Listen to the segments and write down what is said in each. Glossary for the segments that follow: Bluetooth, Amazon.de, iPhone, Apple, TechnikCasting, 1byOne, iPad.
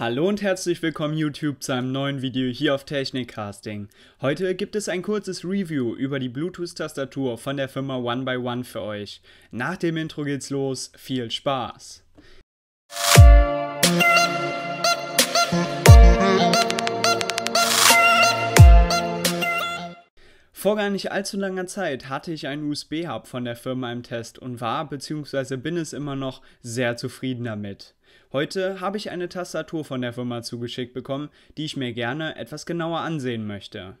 Hallo und herzlich willkommen YouTube zu einem neuen Video hier auf TechnikCasting. Heute gibt es ein kurzes Review über die Bluetooth-Tastatur von der Firma 1byOne für euch. Nach dem Intro geht's los, viel Spaß! Vor gar nicht allzu langer Zeit hatte ich einen USB-Hub von der Firma im Test und war bzw. bin es immer noch sehr zufrieden damit. Heute habe ich eine Tastatur von der Firma zugeschickt bekommen, die ich mir gerne etwas genauer ansehen möchte.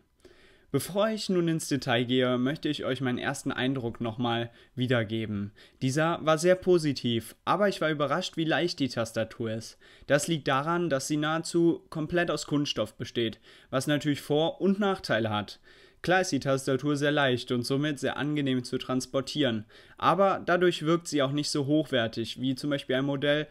Bevor ich nun ins Detail gehe, möchte ich euch meinen ersten Eindruck nochmal wiedergeben. Dieser war sehr positiv, aber ich war überrascht, wie leicht die Tastatur ist. Das liegt daran, dass sie nahezu komplett aus Kunststoff besteht, was natürlich Vor- und Nachteile hat. Klar ist die Tastatur sehr leicht und somit sehr angenehm zu transportieren, aber dadurch wirkt sie auch nicht so hochwertig wie zum Beispiel ein Modell,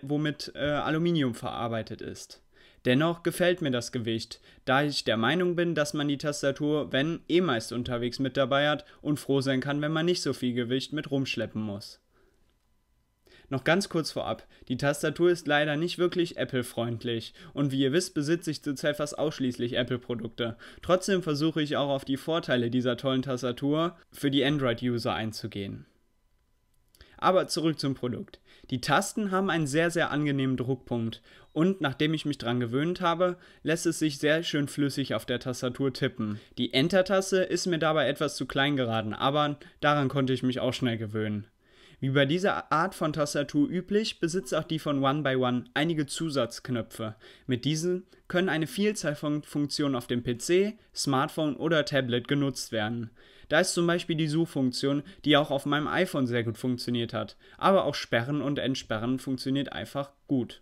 womit Aluminium verarbeitet ist. Dennoch gefällt mir das Gewicht, da ich der Meinung bin, dass man die Tastatur, wenn, eh meist unterwegs mit dabei hat und froh sein kann, wenn man nicht so viel Gewicht mit rumschleppen muss. Noch ganz kurz vorab, die Tastatur ist leider nicht wirklich Apple-freundlich und wie ihr wisst, besitze ich zurzeit fast ausschließlich Apple-Produkte. Trotzdem versuche ich auch auf die Vorteile dieser tollen Tastatur für die Android-User einzugehen. Aber zurück zum Produkt. Die Tasten haben einen sehr, sehr angenehmen Druckpunkt und nachdem ich mich dran gewöhnt habe, lässt es sich sehr schön flüssig auf der Tastatur tippen. Die Enter-Taste ist mir dabei etwas zu klein geraten, aber daran konnte ich mich auch schnell gewöhnen. Wie bei dieser Art von Tastatur üblich, besitzt auch die von 1byOne einige Zusatzknöpfe. Mit diesen können eine Vielzahl von Funktionen auf dem PC, Smartphone oder Tablet genutzt werden. Da ist zum Beispiel die Suchfunktion, die auch auf meinem iPhone sehr gut funktioniert hat, aber auch Sperren und Entsperren funktioniert einfach gut.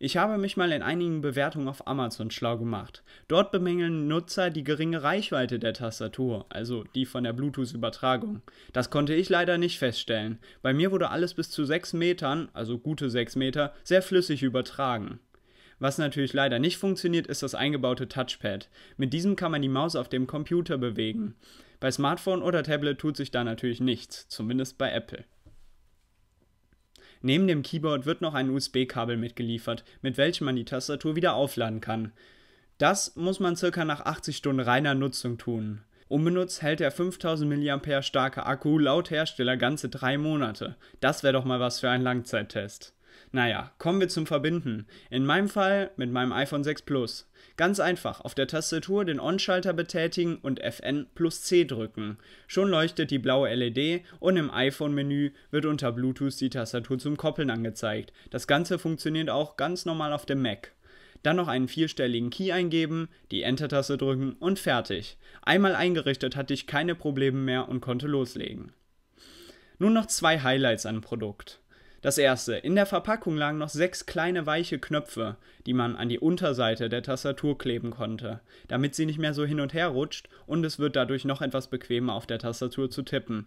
Ich habe mich mal in einigen Bewertungen auf Amazon schlau gemacht. Dort bemängeln Nutzer die geringe Reichweite der Tastatur, also die von der Bluetooth-Übertragung. Das konnte ich leider nicht feststellen. Bei mir wurde alles bis zu 6 Metern, also gute 6 Meter, sehr flüssig übertragen. Was natürlich leider nicht funktioniert, ist das eingebaute Touchpad. Mit diesem kann man die Maus auf dem Computer bewegen. Bei Smartphone oder Tablet tut sich da natürlich nichts, zumindest bei Apple. Neben dem Keyboard wird noch ein USB-Kabel mitgeliefert, mit welchem man die Tastatur wieder aufladen kann. Das muss man ca. nach 80 Stunden reiner Nutzung tun. Unbenutzt hält der 5000 mAh starke Akku laut Hersteller ganze 3 Monate. Das wäre doch mal was für einen Langzeittest. Naja, kommen wir zum Verbinden. In meinem Fall mit meinem iPhone 6 Plus. Ganz einfach, auf der Tastatur den On-Schalter betätigen und FN+C drücken. Schon leuchtet die blaue LED und im iPhone-Menü wird unter Bluetooth die Tastatur zum Koppeln angezeigt. Das Ganze funktioniert auch ganz normal auf dem Mac. Dann noch einen 4-stelligen Key eingeben, die Enter-Taste drücken und fertig. Einmal eingerichtet hatte ich keine Probleme mehr und konnte loslegen. Nun noch 2 Highlights an Produkt. Das erste, in der Verpackung lagen noch 6 kleine weiche Knöpfe, die man an die Unterseite der Tastatur kleben konnte, damit sie nicht mehr so hin und her rutscht und es wird dadurch noch etwas bequemer auf der Tastatur zu tippen.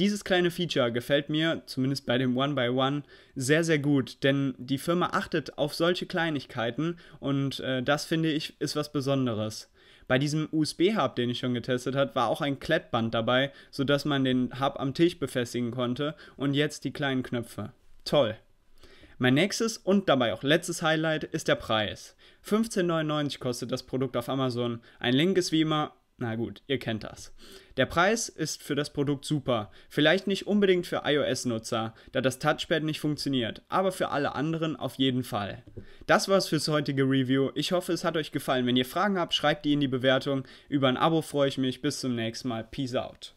Dieses kleine Feature gefällt mir, zumindest bei dem 1byOne, sehr sehr gut, denn die Firma achtet auf solche Kleinigkeiten und das finde ich ist was Besonderes. Bei diesem USB-Hub, den ich schon getestet habe, war auch ein Klettband dabei, sodass man den Hub am Tisch befestigen konnte und jetzt die kleinen Knöpfe. Toll! Mein nächstes und dabei auch letztes Highlight ist der Preis. 15,99 € kostet das Produkt auf Amazon. Ein Link ist wie immer, na gut, ihr kennt das. Der Preis ist für das Produkt super. Vielleicht nicht unbedingt für iOS-Nutzer, da das Touchpad nicht funktioniert, aber für alle anderen auf jeden Fall. Das war's fürs heutige Review. Ich hoffe, es hat euch gefallen. Wenn ihr Fragen habt, schreibt die in die Bewertung. Über ein Abo freue ich mich. Bis zum nächsten Mal. Peace out.